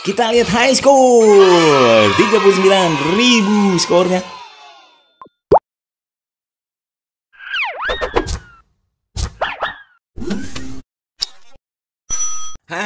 Kita lihat high score, 39.000 skornya.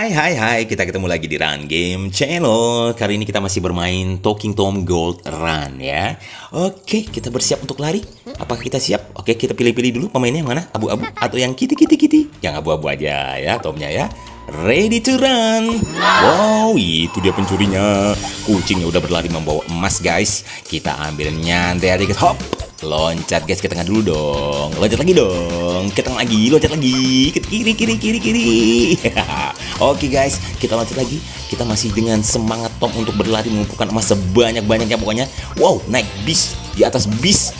Hai, kita ketemu lagi di Rang Game Channel. Kali ini kita masih bermain Talking Tom Gold Run ya. Oke, kita bersiap untuk lari. Apakah kita siap? Oke, kita pilih-pilih dulu pemainnya yang mana, abu-abu atau yang kitty. Yang abu-abu aja ya, Tomnya ya. Ready to run. Wow, itu dia pencurinya. Kucingnya udah berlari membawa emas guys. Kita ambil nyantai aja guys, hop. Loncat guys, ke tengah dulu dong. Loncat lagi dong. Ke tengah lagi, loncat lagi. Ke kiri. Oke guys, kita loncat lagi. Kita masih dengan semangat Tom untuk berlari mengumpulkan emas sebanyak-banyaknya pokoknya. Wow, naik bis. Di atas bis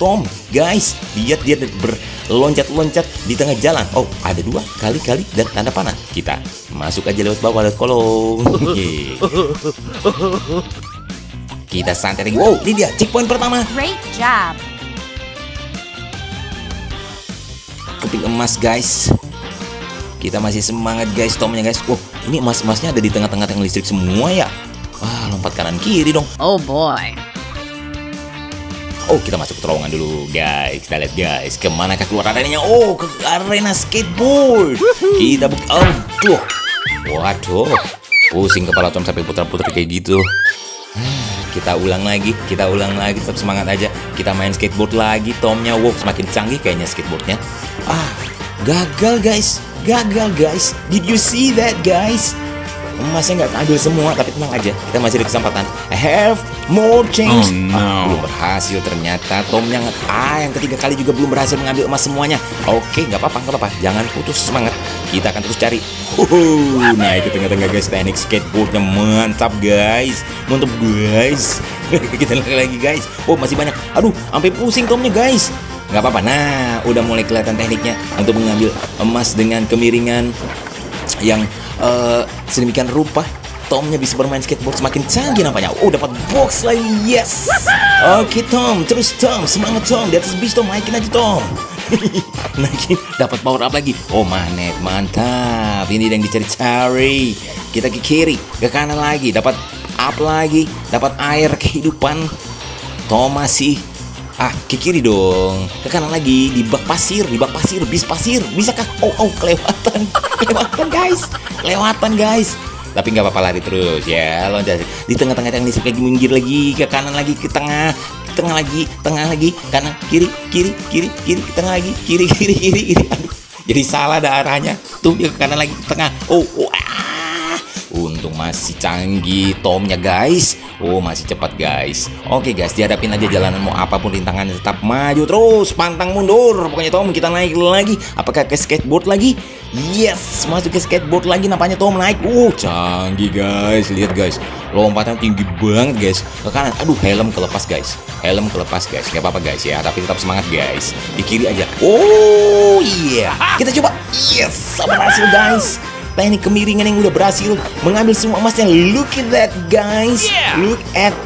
Tom. Guys, lihat dia berloncat-loncat di tengah jalan. Oh, ada dua kali-kali dan tanda panah. Kita masuk aja lewat bawah, lewat kolong. Kita santai lagi. Wow, ini dia checkpoint pertama. Great job. Keping emas guys. Kita masih semangat guys, Tomnya guys. Wow, ini emas-emasnya ada di tengah-tengah yang listrik semua ya. Wah, lompat kanan kiri dong. Oh boy. Oh, kita masuk ke terowongan dulu guys. Kita lihat guys, kemana ke keluar arenanya? Oh, ke arena skateboard. Kita buka. Oh, tuh. Waduh. Pusing kepala Tom sampai putar-putar kayak gitu. Kita ulang lagi, tetap semangat aja. Kita main skateboard lagi, Tomnya. Wow, semakin canggih kayaknya skateboardnya. Ah, gagal guys. Did you see that guys? Emasnya nggak ambil semua, tapi tenang aja. Kita masih ada kesempatan. Have more chance. Oh, no. Belum berhasil ternyata. Tomnya yang ketiga kali juga belum berhasil mengambil emas semuanya. Oke, nggak apa-apa. Jangan putus semangat. Kita akan terus cari. Naik ke tengah-tengah guys. Teknik skateboardnya mantap guys. Mantap guys. Kita lagi guys. Oh, masih banyak. Aduh, sampai pusing Tomnya guys. Nggak apa-apa. Nah, udah mulai kelihatan tekniknya untuk mengambil emas dengan kemiringan yang sedemikian rupa. Tomnya bisa bermain skateboard semakin canggih nampaknya. Oh, dapat box lagi. Yes. Oke, Tom. Terus Tom, semangat Tom. Di atas bis Tom, naikin aja Tom. Naikin, dapat power up lagi. Oh, magnet, mantap. Ini yang dicari-cari. Kita ke kiri, ke kanan lagi, dapat up lagi, dapat air kehidupan. Tom masih ke kiri dong, ke kanan lagi, di bak pasir, bis pasir. Bisakah? Oh, kelewatan guys. Tapi nggak apa-apa, lari terus ya, loncat di tengah-tengah yang disek lagi, minggir lagi, ke kanan lagi, ke tengah lagi, kanan, kiri, ke tengah lagi, kiri. Aduh, jadi salah arahnya. Tuh dia ke kanan lagi, ke tengah. Untung masih canggih Tomnya guys. Oh, masih cepat guys. Oke guys, dihadapin aja jalanan mau apapun rintangan, tetap maju terus, pantang mundur. Pokoknya Tom, kita naik lagi. Apakah ke skateboard lagi? Yes, masuk ke skateboard lagi nampaknya Tom naik. Canggih guys. Lihat guys, lompatan tinggi banget guys. Ke kanan. Aduh, helm kelepas guys. Gak apa-apa guys ya, tapi tetap semangat guys. Di kiri aja. Oh iya. Kita coba. Yes, berhasil guys. Teknik kemiringan yang udah berhasil mengambil semua emasnya. Look at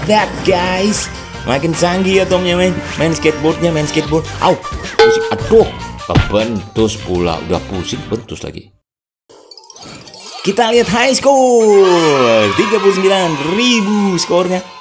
that guys. Makin canggih ya Tomnya, main skateboardnya. Pusing. Aduh, kebentus pula. Udah pusing, bentus lagi. Kita lihat high score, 39.000 skornya.